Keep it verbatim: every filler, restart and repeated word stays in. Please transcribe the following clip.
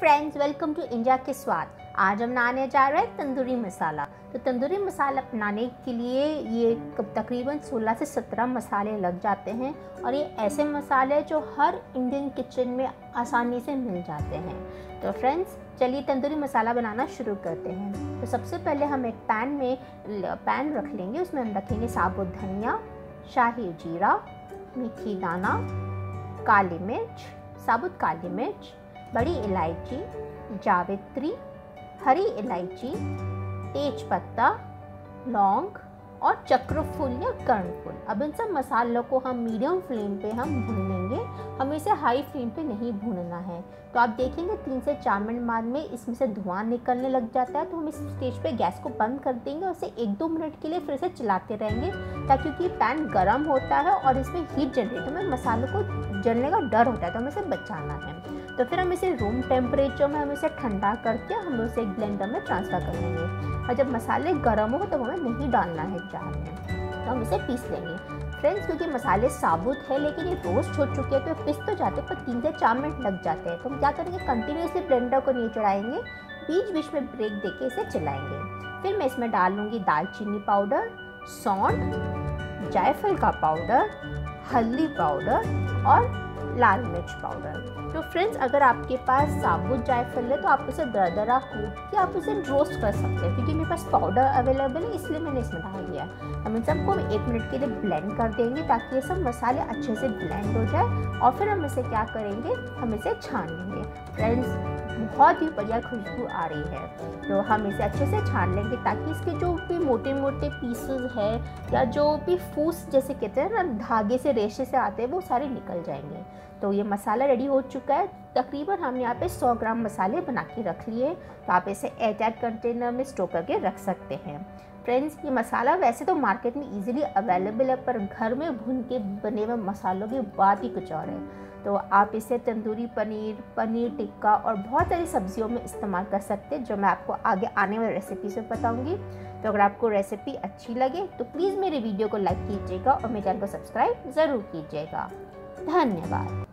Friends, welcome to India के स्वाद। आज हम बनाने जा रहे हैं तंदूरी मसाला। तो तंदूरी मसाला बनाने के लिए ये तकरीबन सोलह से सत्रह मसाले लग जाते हैं और ये ऐसे मसाले जो हर इंडियन किचन में आसानी से मिल जाते हैं। तो फ्रेंड्स, चलिए तंदूरी मसाला बनाना शुरू करते हैं। तो सबसे पहले हम एक पैन में पैन रख लेंगे, उसमें हम रखेंगे साबुत धनिया, शाही जीरा, मिठी दाना, काली मिर्च, साबुत काली मिर्च, बड़ी इलायची, जावित्री, हरी इलायची, तेजपत्ता, लौंग और चक्रफूल या कर्णफूल। अब इन सब मसालों को हम मीडियम फ्लेम पे हम भून लेंगे, हमें इसे हाई फ्लेम पे नहीं भूनना है। तो आप देखेंगे तीन से चार मिनट बाद में इसमें से धुआं निकलने लग जाता है, तो हम इस स्टेज पे गैस को बंद कर देंगे और इसे एक दो मिनट के लिए फिर से चलाते रहेंगे, ताकि क्योंकि पैन गर्म होता है और इसमें हीट जनरेट में मसालों को जलने का डर होता है, तो हमें इसे बचाना है। तो फिर हम इसे रूम टेम्परेचर में हम इसे ठंडा करके हम इसे एक ब्लेंडर में ट्रांसफ़र कर लेंगे और जब मसाले गर्म हो तो हमें नहीं डालना है जार में, तो हम इसे पीस लेंगे। फ्रेंड्स, क्योंकि मसाले साबुत है लेकिन ये रोस्ट हो चुके हैं तो पीस तो जाते हैं पर तीन से चार मिनट लग जाते हैं। तो हम क्या करेंगे, कंटिन्यूसली ब्लेंडर को नहीं चढ़ाएंगे, बीच बीच में ब्रेक देके इसे चलाएंगे। फिर मैं इसमें डालूँगी दालचीनी पाउडर, सौंठ, जायफल का पाउडर, हल्दी पाउडर और लाल मिर्च पाउडर। तो फ्रेंड्स, अगर आपके पास साबुत जायफल है तो आप उसे दरदरा कूट के आप उसे रोस्ट कर सकते हैं। क्योंकि मेरे पास पाउडर अवेलेबल है इसलिए मैंने इसमें डाल दिया। हम इन सबको एक मिनट के लिए ब्लेंड कर देंगे ताकि ये सब मसाले अच्छे से ब्लेंड हो जाए और फिर हम इसे क्या करेंगे, हम इसे छान लेंगे। फ्रेंड्स, बहुत ही बढ़िया खुशबू आ रही है, तो हम इसे अच्छे से छान लेंगे ताकि इसके जो भी मोटे मोटे पीसेस है या जो भी फूस जैसे कहते हैं ना, धागे से रेशे से आते हैं, वो सारे निकल जाएंगे। तो ये मसाला रेडी हो चुका है। तकरीबन हम यहाँ पे सौ ग्राम मसाले बना के रख लिए, तो आप इसे एयरटाइट कंटेनर में स्टोर करके रख सकते हैं। फ्रेंड्स, ये मसाला वैसे तो मार्केट में इजीली अवेलेबल है पर घर में भून के बने हुए मसालों की बात ही कुछ और है। तो आप इसे तंदूरी पनीर, पनीर टिक्का और बहुत सारी सब्जियों में इस्तेमाल कर सकते हैं, जो मैं आपको आगे आने वाली रेसिपी से बताऊंगी। तो अगर आपको रेसिपी अच्छी लगे तो प्लीज़ मेरे वीडियो को लाइक कीजिएगा और मेरे चैनल को सब्सक्राइब ज़रूर कीजिएगा। धन्यवाद।